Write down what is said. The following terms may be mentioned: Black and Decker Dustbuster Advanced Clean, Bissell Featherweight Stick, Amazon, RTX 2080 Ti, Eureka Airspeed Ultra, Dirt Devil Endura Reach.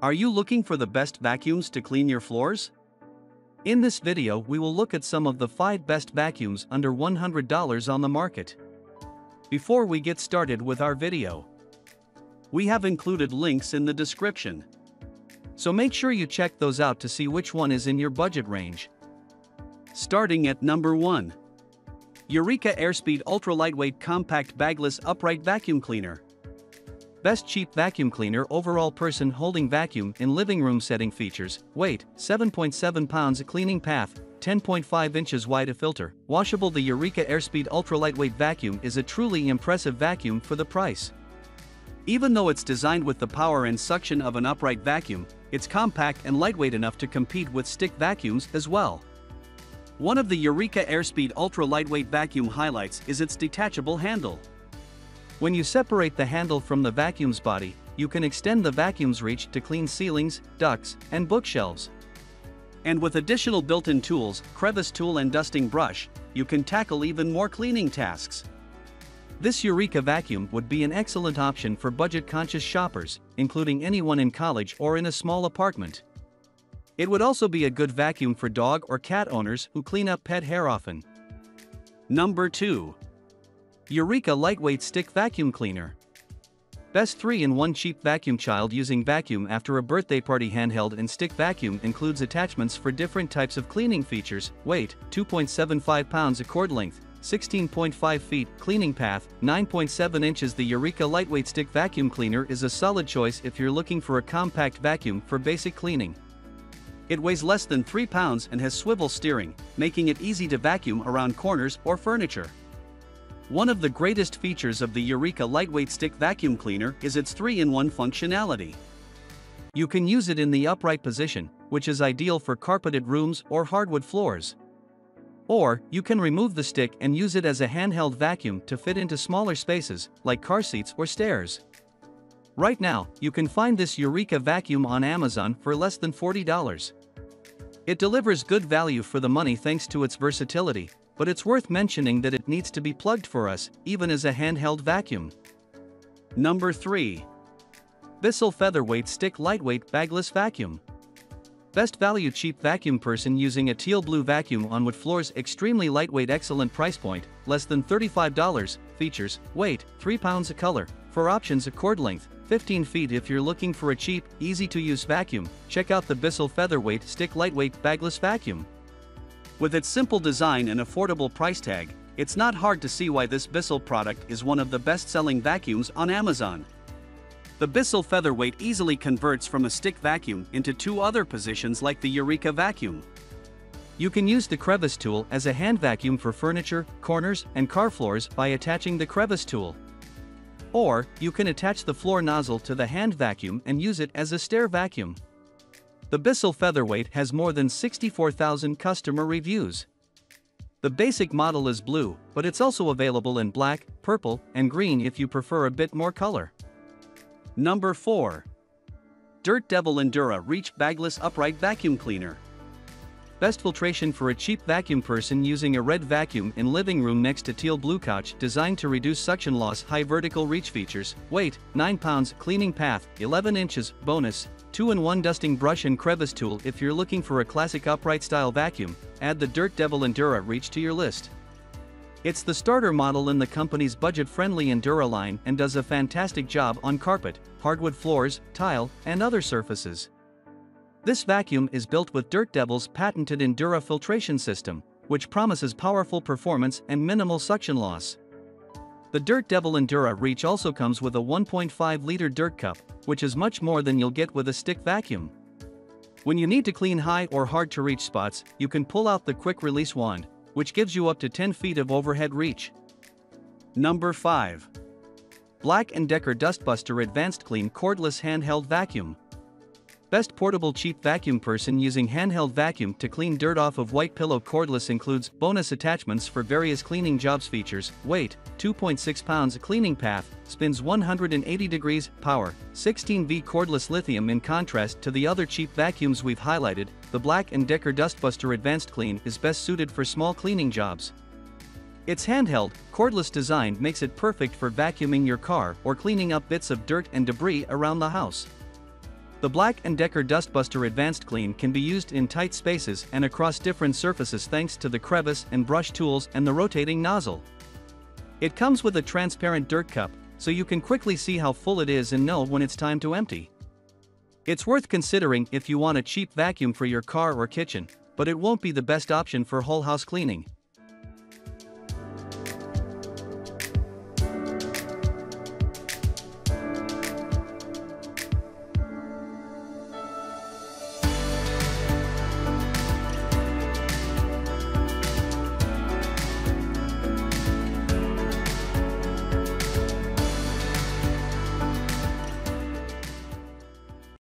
Are you looking for the best vacuums to clean your floors? In this video, we will look at some of the 5 best vacuums under $100 on the market. Before we get started with our video, we have included links in the description, so make sure you check those out to see which one is in your budget range. Starting at number 1. Eureka Airspeed Ultra Lightweight Compact Bagless Upright Vacuum Cleaner. Best cheap vacuum cleaner overall. Person holding vacuum in living room setting. Features: weight 7.7 pounds, a cleaning path 10.5 inches wide, a filter washable. The Eureka Airspeed Ultra Lightweight Vacuum is a truly impressive vacuum for the price. Even though it's designed with the power and suction of an upright vacuum, it's compact and lightweight enough to compete with stick vacuums as well. One of the Eureka Airspeed Ultra Lightweight Vacuum highlights is its detachable handle. When you separate the handle from the vacuum's body, you can extend the vacuum's reach to clean ceilings, ducts, and bookshelves. And with additional built-in tools, crevice tool and dusting brush, you can tackle even more cleaning tasks. This Eureka vacuum would be an excellent option for budget-conscious shoppers, including anyone in college or in a small apartment. It would also be a good vacuum for dog or cat owners who clean up pet hair often. Number 2. Eureka Lightweight Stick Vacuum Cleaner. Best 3-in-1 cheap vacuum. Child using vacuum after a birthday party. Handheld and stick vacuum includes attachments for different types of cleaning. Features: weight 2.75 pounds, a cord length 16.5 feet, cleaning path 9.7 inches. The Eureka Lightweight Stick Vacuum Cleaner is a solid choice if you're looking for a compact vacuum for basic cleaning. It weighs less than 3 pounds and has swivel steering, making it easy to vacuum around corners or furniture. One of the greatest features of the Eureka Lightweight Stick Vacuum Cleaner is its 3-in-1 functionality. You can use it in the upright position, which is ideal for carpeted rooms or hardwood floors. Or, you can remove the stick and use it as a handheld vacuum to fit into smaller spaces, like car seats or stairs. Right now, you can find this Eureka vacuum on Amazon for less than $40. It delivers good value for the money thanks to its versatility, but it's worth mentioning that it needs to be plugged for us, even as a handheld vacuum. Number 3. Bissell Featherweight Stick Lightweight Bagless Vacuum. Best value cheap vacuum. Person using a teal blue vacuum on wood floors. Extremely lightweight, excellent price point, less than $35. Features: weight 3 pounds, a color for options, a cord length 15 feet. If you're looking for a cheap, easy to use vacuum, check out the Bissell Featherweight Stick Lightweight Bagless Vacuum. With its simple design and affordable price tag, it's not hard to see why this Bissell product is one of the best-selling vacuums on Amazon. The Bissell Featherweight easily converts from a stick vacuum into 2 other positions like the Eureka vacuum. You can use the crevice tool as a hand vacuum for furniture, corners, and car floors by attaching the crevice tool. Or, you can attach the floor nozzle to the hand vacuum and use it as a stair vacuum. The Bissell Featherweight has more than 64,000 customer reviews. The basic model is blue, but it's also available in black, purple, and green if you prefer a bit more color. Number 4. Dirt Devil Endura Reach Bagless Upright Vacuum Cleaner. Best filtration for a cheap vacuum. Person using a red vacuum in living room next to teal blue couch, designed to reduce suction loss. High vertical reach. Features: weight 9 pounds, cleaning path 11 inches, bonus 2-in-1 dusting brush and crevice tool. If you're looking for a classic upright style vacuum, add the Dirt Devil Endura Reach to your list. It's the starter model in the company's budget-friendly Endura line and does a fantastic job on carpet, hardwood floors, tile, and other surfaces. This vacuum is built with Dirt Devil's patented Endura filtration system, which promises powerful performance and minimal suction loss. The Dirt Devil Endura Reach also comes with a 1.5-liter dirt cup, which is much more than you'll get with a stick vacuum. When you need to clean high or hard-to-reach spots, you can pull out the quick-release wand, which gives you up to 10 feet of overhead reach. Number 5. Black and Decker Dustbuster Advanced Clean Cordless Handheld Vacuum. Best portable cheap vacuum. Person using handheld vacuum to clean dirt off of white pillow. Cordless includes bonus attachments for various cleaning jobs. Features: weight 2.6 pounds, cleaning path spins 180 degrees, power 16V. Cordless lithium. In contrast to the other cheap vacuums we've highlighted, the Black and Decker Dustbuster Advanced Clean is best suited for small cleaning jobs. Its handheld, cordless design makes it perfect for vacuuming your car or cleaning up bits of dirt and debris around the house. The Black and Decker Dustbuster Advanced Clean can be used in tight spaces and across different surfaces thanks to the crevice and brush tools and the rotating nozzle. It comes with a transparent dirt cup, so you can quickly see how full it is and know when it's time to empty. It's worth considering if you want a cheap vacuum for your car or kitchen, but it won't be the best option for whole house cleaning.